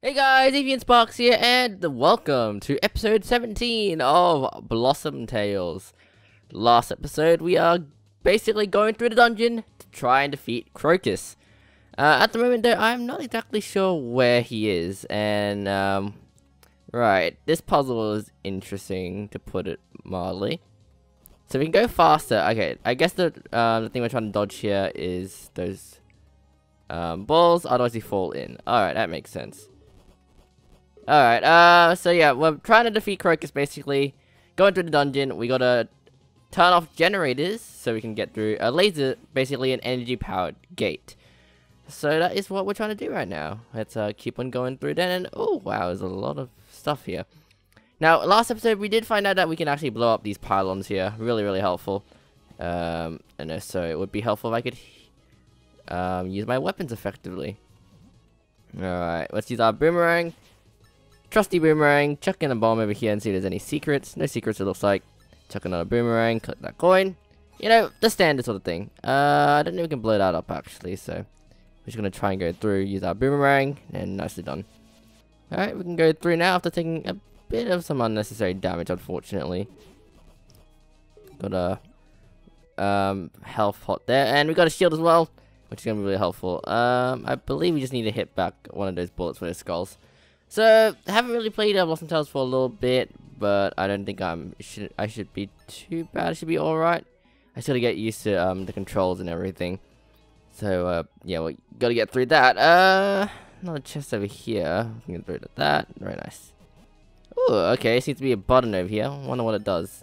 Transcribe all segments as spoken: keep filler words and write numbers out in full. Hey guys, EvnSparks here, and welcome to episode seventeen of Blossom Tales. Last episode, we are basically going through the dungeon to try and defeat Crocus. Uh, at the moment, though, I'm not exactly sure where he is, and, um, right, this puzzle is interesting, to put it mildly. So we can go faster. Okay, I guess the, uh, the thing we're trying to dodge here is those, um, balls, otherwise you fall in. Alright, that makes sense. Alright, uh, so yeah, we're trying to defeat Crocus, basically. Going through the dungeon, we gotta turn off generators so we can get through a laser, basically an energy-powered gate. So that is what we're trying to do right now. Let's uh, keep on going through then, and oh wow, there's a lot of stuff here. Now, last episode, we did find out that we can actually blow up these pylons here. Really, really helpful. Um, and so it would be helpful if I could um, use my weapons effectively. Alright, let's use our boomerang. Trusty boomerang, chuck in a bomb over here and see if there's any secrets. No secrets, it looks like. Chuck another boomerang, click that coin. You know, the standard sort of thing. Uh, I don't know if we can blow that up actually, so we're just gonna try and go through, use our boomerang, and nicely done. Alright, we can go through now after taking a bit of some unnecessary damage, unfortunately. Got a um, health pot there, and we got a shield as well, which is gonna be really helpful. Um, I believe we just need to hit back one of those bullets for those skulls. So, haven't really played uh, Blossom Tales for a little bit, but I don't think I'm should I should be too bad. I should be all right. I still gotta get used to um, the controls and everything. So uh, yeah, we gotta get through that. Uh, another chest over here. I'm gonna throw that. Very nice. Oh, okay. Seems to be a button over here. Wonder what it does.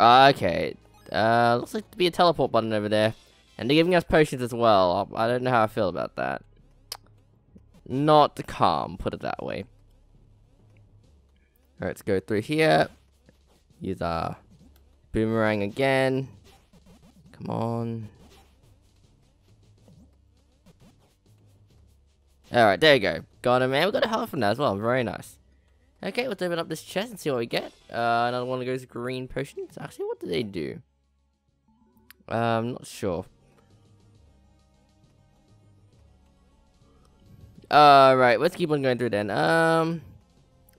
Okay. Uh, looks like to be a teleport button over there, and they're giving us potions as well. I don't know how I feel about that. Not calm, put it that way. Alright, let's go through here. Use our boomerang again. Come on. Alright, there you go. Got him, man. We got a health from that as well. Very nice. Okay, let's open up this chest and see what we get. Uh, another one of those green potions. Actually, what do they do? Uh, I'm not sure. Alright, uh, let's keep on going through then. Um,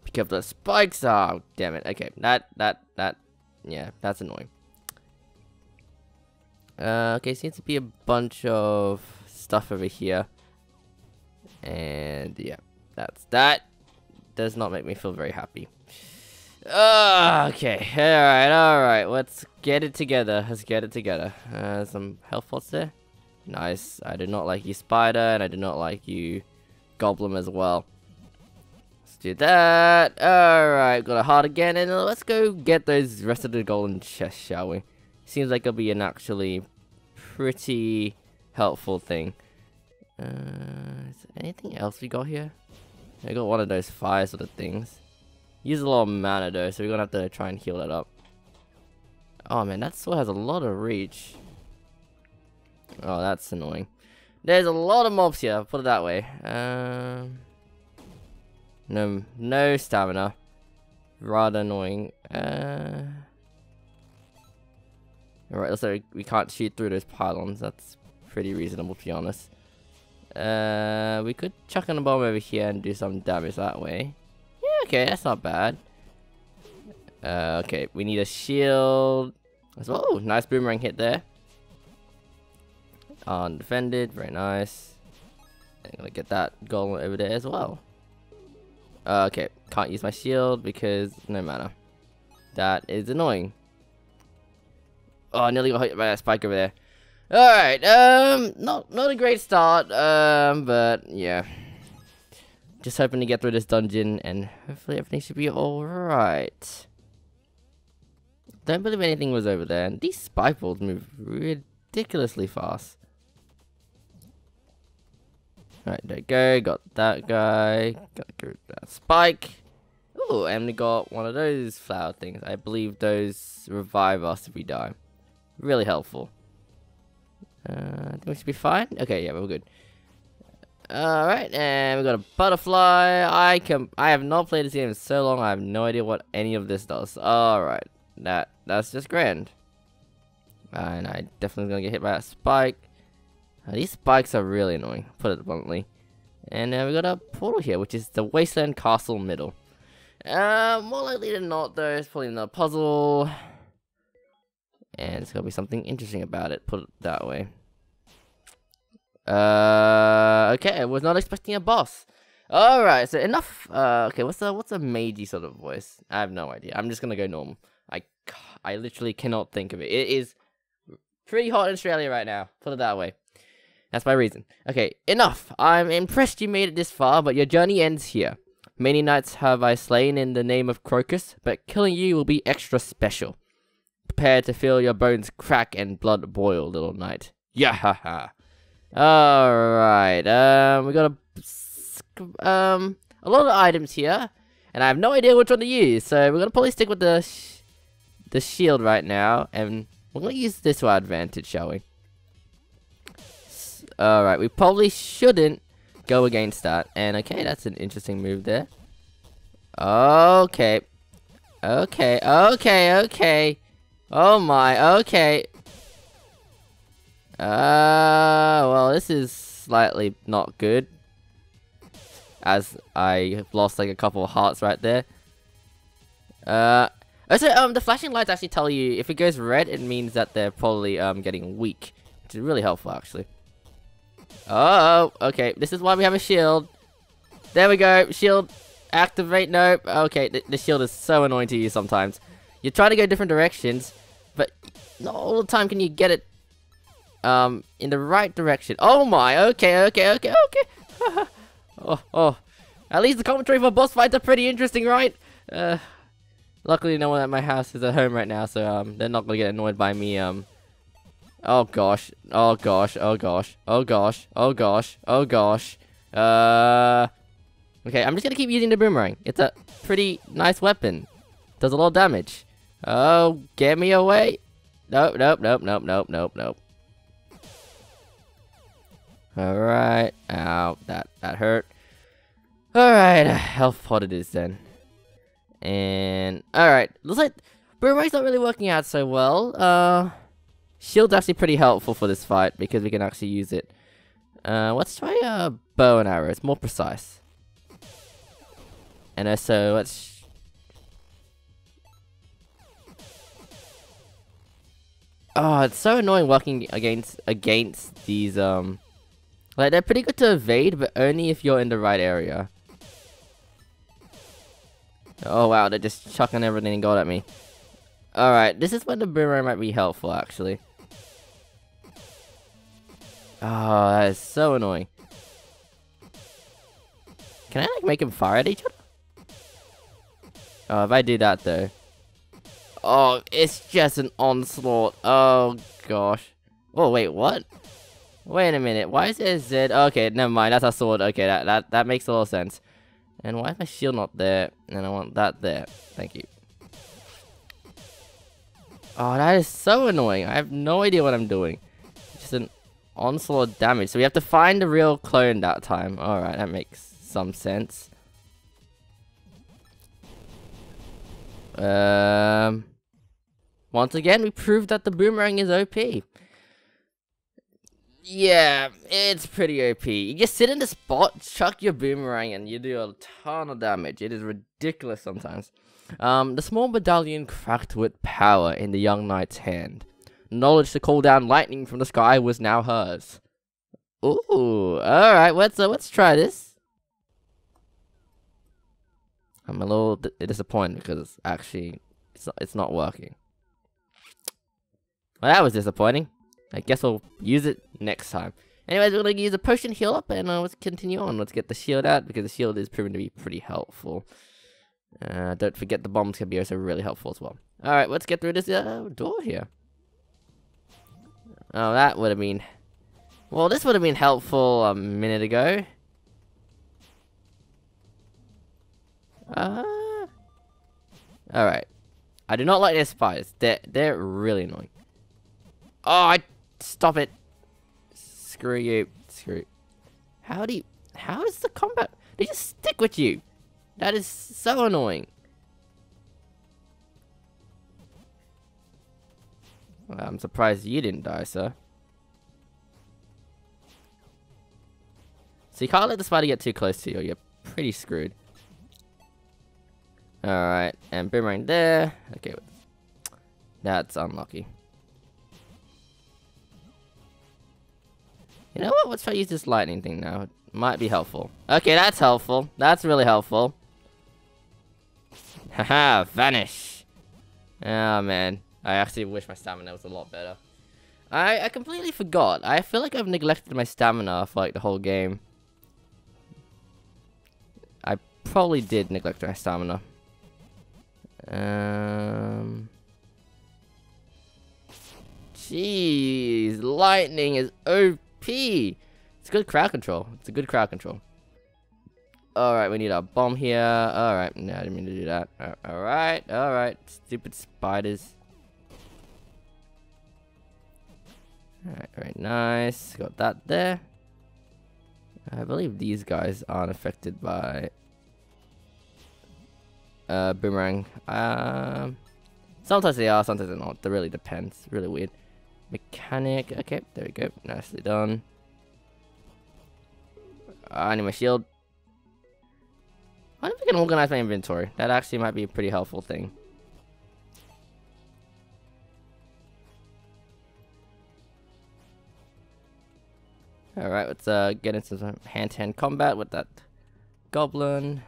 pick up the spikes. Oh, damn it. Okay, that, that, that, yeah, that's annoying. Uh, okay, seems to be a bunch of stuff over here. And, yeah, that's that. Does not make me feel very happy. Uh, okay, alright, alright, let's get it together. Let's get it together. Uh, some health pots there. Nice. I do not like you, spider, and I do not like you, goblin, as well. Let's do that. Alright, got a heart again, and let's go get those rest of the golden chests, shall we? Seems like it'll be an actually pretty helpful thing. Uh, is there anything else we got here? I got one of those fire sort of things. Use a lot of mana though, so we're gonna have to try and heal that up. Oh man, that sword has a lot of reach. Oh, that's annoying. There's a lot of mobs here, put it that way. Um, no, no stamina. Rather annoying. Uh, Alright, also we can't shoot through those pylons. That's pretty reasonable, to be honest. Uh, we could chuck in a bomb over here and do some damage that way. Yeah, okay, that's not bad. Uh, okay, we need a shield as well. Oh, nice boomerang hit there. Undefended, very nice. I'm gonna get that golem over there as well. Uh, okay, can't use my shield because no mana. That is annoying. Oh, I nearly got hit by that spike over there. Alright, um, not, not a great start, um, but yeah. Just hoping to get through this dungeon and hopefully everything should be alright. Don't believe anything was over there. And these spike balls move ridiculously fast. Alright, there we go, got that guy, got that spike. Ooh, and we got one of those flower things. I believe those revive us if we die. Really helpful. Uh, I think we should be fine. Okay, yeah, we're good. Alright, and we got a butterfly. I can. I have not played this game in so long, I have no idea what any of this does. Alright, that that's just grand. Uh, and I definitely gonna get hit by that spike. These spikes are really annoying, put it bluntly. And uh, we got a portal here, which is the Wasteland Castle Middle. Uh, more likely than not, though, it's probably another puzzle. And it's gonna be something interesting about it, put it that way. Uh, okay, I was not expecting a boss. Alright, so enough. Uh, okay, what's a, what's a magey sort of voice? I have no idea. I'm just gonna go normal. I, I literally cannot think of it. It is pretty hot in Australia right now, put it that way. That's my reason. Okay, enough. I'm impressed you made it this far, but your journey ends here. Many knights have I slain in the name of Crocus, but killing you will be extra special. Prepare to feel your bones crack and blood boil, little knight. Yahaha. Alright, um, we got a, um, a lot of items here, and I have no idea which one to use, so we're gonna probably stick with the, sh the shield right now, and we're gonna use this to our advantage, shall we? Alright, we probably shouldn't go against that. And okay, that's an interesting move there. Okay. Okay, okay, okay. Oh my, okay. Uh, well, this is slightly not good. As I lost like a couple of hearts right there. Uh, also, um, the flashing lights actually tell you, if it goes red, it means that they're probably um, getting weak. Which is really helpful, actually. Oh, okay. This is why we have a shield. There we go. Shield. Activate. Nope. Okay, the, the shield is so annoying to you sometimes. You try to go different directions, but not all the time can you get it um, in the right direction. Oh my. Okay, okay, okay, okay. oh, oh. At least the commentary for boss fights are pretty interesting, right? Uh, luckily, no one at my house is at home right now, so um, they're not going to get annoyed by me. Um, Oh gosh, oh gosh, oh gosh, oh gosh, oh gosh, oh gosh. Uh, okay, I'm just gonna keep using the boomerang. It's a pretty nice weapon. Does a lot of damage. Oh, get me away. Nope, nope, nope, nope, nope, nope, nope. Alright, ow, that, that hurt. Alright, health pot it is then. And, alright, looks like boomerang's not really working out so well. Uh... Shield's actually pretty helpful for this fight because we can actually use it. Uh, let's try a bow and arrow. It's more precise. And also, let's... Oh, it's so annoying working against against these, um... Like, they're pretty good to evade, but only if you're in the right area. Oh, wow, they're just chucking everything and gold at me. Alright, this is when the boomerang might be helpful, actually. Oh, that is so annoying. Can I, like, make him fire at each other? Oh, if I do that, though. Oh, it's just an onslaught. Oh, gosh. Oh, wait, what? Wait a minute. Why is there a Z? Okay, never mind. That's our sword. Okay, that, that, that makes a lot of sense. And why is my shield not there? And I want that there. Thank you. Oh, that is so annoying. I have no idea what I'm doing. Just an onslaught of damage. So we have to find the real clone that time. Alright, that makes some sense. Um, once again, we proved that the boomerang is O P. Yeah, it's pretty O P. You just sit in the spot, chuck your boomerang, and you do a ton of damage. It is ridiculous sometimes. Um, the small medallion cracked with power in the young knight's hand. Knowledge to call down lightning from the sky was now hers. Ooh, alright, let's, uh, let's try this. I'm a little d disappointed because it's actually, it's not, it's not working. Well, that was disappointing. I guess we'll use it next time. Anyways, we're going to use a potion heal up and uh, let's continue on. Let's get the shield out because the shield is proven to be pretty helpful. Uh, don't forget the bombs can be also really helpful as well. Alright, let's get through this uh, door here. Oh, that would have been... Well, this would have been helpful a minute ago. Uh... Alright. I do not like their spiders. They're, they're really annoying. Oh, I... Stop it. Screw you. Screw... How do you... How is the combat... They just stick with you. That is so annoying. Well, I'm surprised you didn't die, sir. So you can't let the spider get too close to you or you're pretty screwed. Alright, and boomerang there. Okay, that's unlucky. You know what? Let's try to use this lightning thing now. It might be helpful. Okay, that's helpful. That's really helpful. Haha, vanish. Oh, man. I actually wish my stamina was a lot better. I, I completely forgot. I feel like I've neglected my stamina for, like, the whole game. I probably did neglect my stamina. Um... Jeez, lightning is O P. It's good crowd control. It's a good crowd control. Alright, we need our bomb here. Alright, no, I didn't mean to do that. Alright, alright. Stupid spiders. Alright, very nice. Got that there. I believe these guys aren't affected by uh, boomerang. Um, sometimes they are, sometimes they're not. It really depends. Really weird. Mechanic. Okay, there we go. Nicely done. I need my shield. I wonder if I can organize my inventory. That actually might be a pretty helpful thing. Alright, let's uh, get into some hand-to-hand combat with that goblin.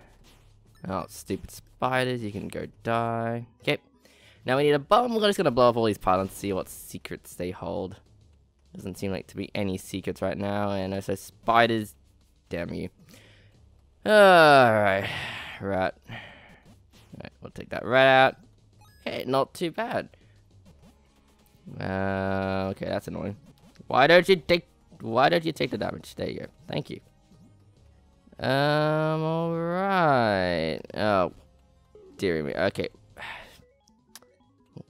Oh, stupid spiders, you can go die. Okay, now we need a bomb. We're just going to blow up all these pylons to see what secrets they hold. Doesn't seem like to be any secrets right now, and also spiders, damn you. Alright, rat. Alright, we'll take that rat out. Hey, not too bad. Uh, okay, that's annoying. Why don't you take... Why don't you take the damage? There you go. Thank you. Um, alright. Oh, dearie me. Okay.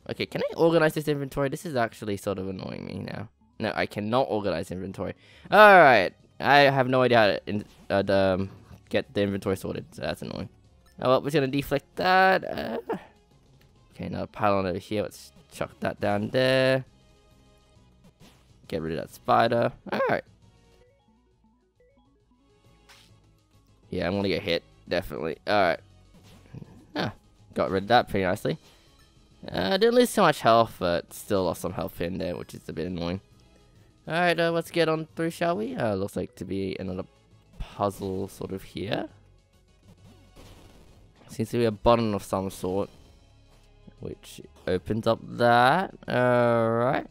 Okay, can I organize this inventory? This is actually sort of annoying me now. No, I cannot organize inventory. Alright. I have no idea how to in uh, the, um, get the inventory sorted, so that's annoying. Oh, well, we're going to deflect that. Uh, okay, another pylon over here. Let's chuck that down there. Get rid of that spider. Alright. Yeah, I'm gonna get hit. Definitely. Alright. Ah, got rid of that pretty nicely. I uh, didn't lose so much health, but still lost some health in there, which is a bit annoying. Alright, uh, let's get on through, shall we? Uh, looks like to be another puzzle sort of here. Seems to be a button of some sort, which opens up that. Alright.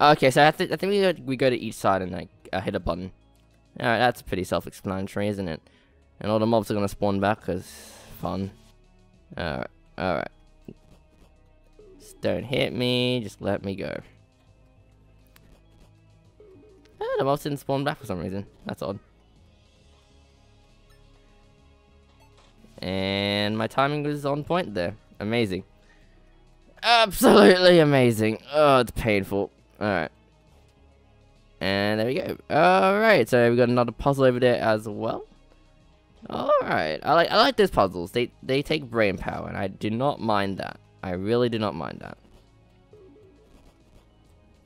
Okay, so I, th I think we go, we go to each side and like uh, hit a button. Alright, that's pretty self-explanatory, isn't it? And all the mobs are going to spawn back because fun. Alright, alright. Just don't hit me, just let me go. Oh, the mobs didn't spawn back for some reason. That's odd. And my timing was on point there. Amazing. Absolutely amazing. Oh, it's painful. Alright. And there we go. Alright, so we got another puzzle over there as well. Alright. I like I like those puzzles. They they take brain power and I do not mind that. I really do not mind that.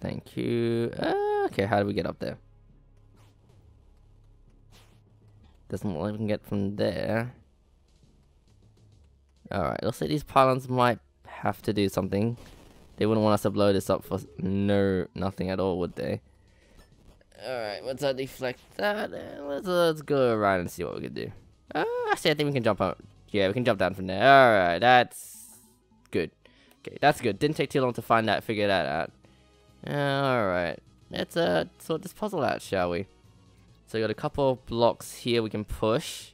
Thank you. Uh, okay, how do we get up there? Doesn't look like we can get from there. Alright, looks like these pylons might have to do something. They wouldn't want us to blow this up for no nothing at all, would they? Alright, let's uh, deflect that. Let's, uh, let's go around and see what we can do. Uh, actually, I think we can jump up. Yeah, we can jump down from there. Alright, that's good. Okay, that's good. Didn't take too long to find that, figure that out. Alright, let's uh, sort this puzzle out, shall we? So we got a couple of blocks here we can push.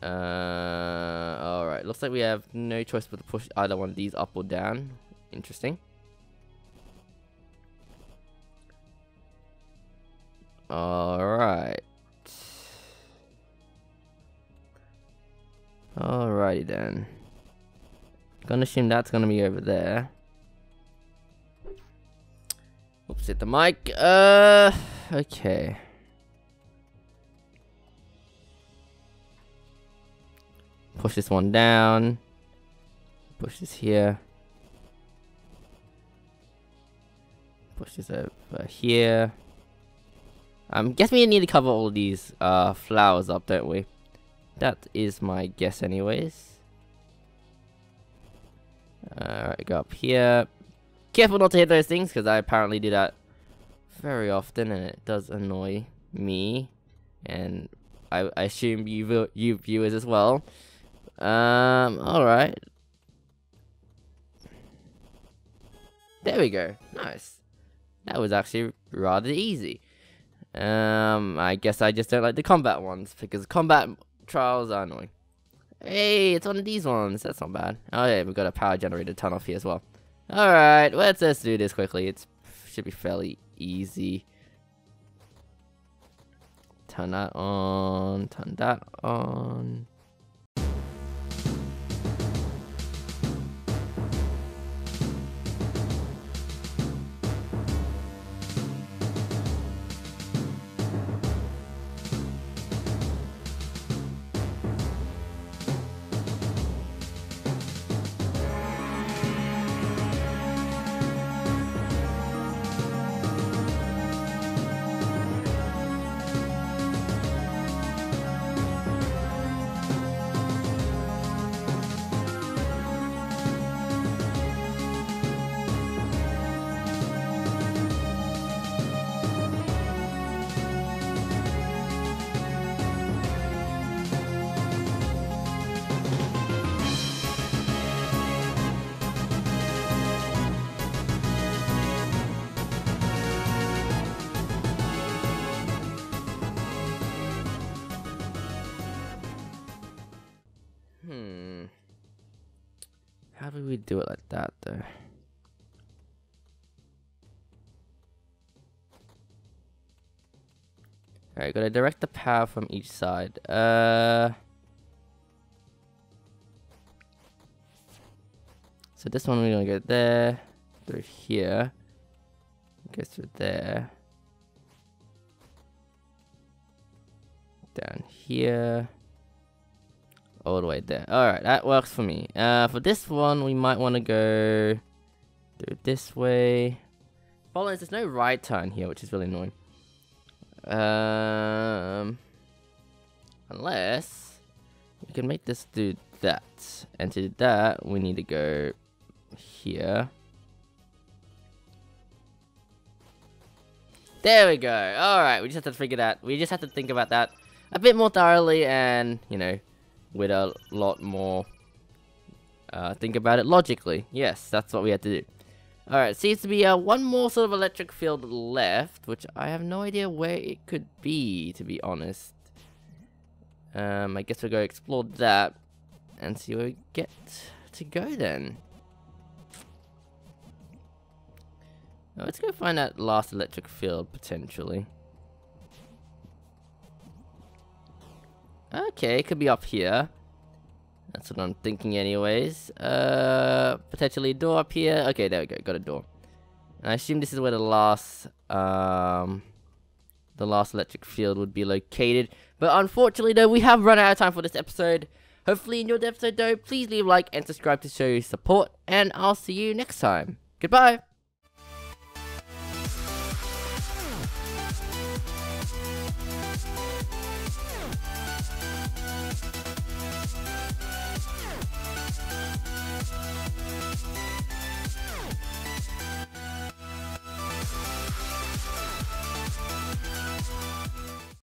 Uh, Alright, looks like we have no choice but to push either one of these up or down. Interesting. Alright. Alrighty then. Gonna assume that's gonna be over there. Oops, hit the mic. Uh, okay. Push this one down. Push this here. Push this over here. Um, guess we need to cover all these uh, flowers up, don't we? That is my guess anyways. Alright, go up here. Careful not to hit those things, because I apparently do that very often, and it does annoy me. And I, I assume you, you viewers as well. Um, alright. There we go. Nice. That was actually rather easy. Um, I guess I just don't like the combat ones, because combat trials are annoying. Hey, it's one of these ones. That's not bad. Oh yeah, we've got a power generator turn off here as well. Alright, let's just do this quickly. It should be fairly easy. Turn that on. Turn that on. How do we do it like that, though? Alright, gotta direct the power from each side. Uh, so this one we're gonna go there, through here, goes through there, down here. All the way there. Alright, that works for me. Uh, for this one, we might want to go through this way. Problem is, there's no right turn here, which is really annoying. Um, unless we can make this do that. And to do that, we need to go here. There we go. Alright, we just have to figure that. We just have to think about that a bit more thoroughly and, you know, with a lot more uh, think about it logically. Yes, that's what we had to do. Alright, seems to be uh, one more sort of electric field left, which I have no idea where it could be, to be honest. Um, I guess we'll go explore that and see where we get to go then. Now let's go find that last electric field, potentially. Okay, it could be up here. That's what I'm thinking anyways. Uh, potentially a door up here. Okay, there we go. Got a door. And I assume this is where the last, um, the last electric field would be located. But unfortunately, though, we have run out of time for this episode. Hopefully you enjoyed the episode, though. Please leave a like and subscribe to show your support. And I'll see you next time. Goodbye!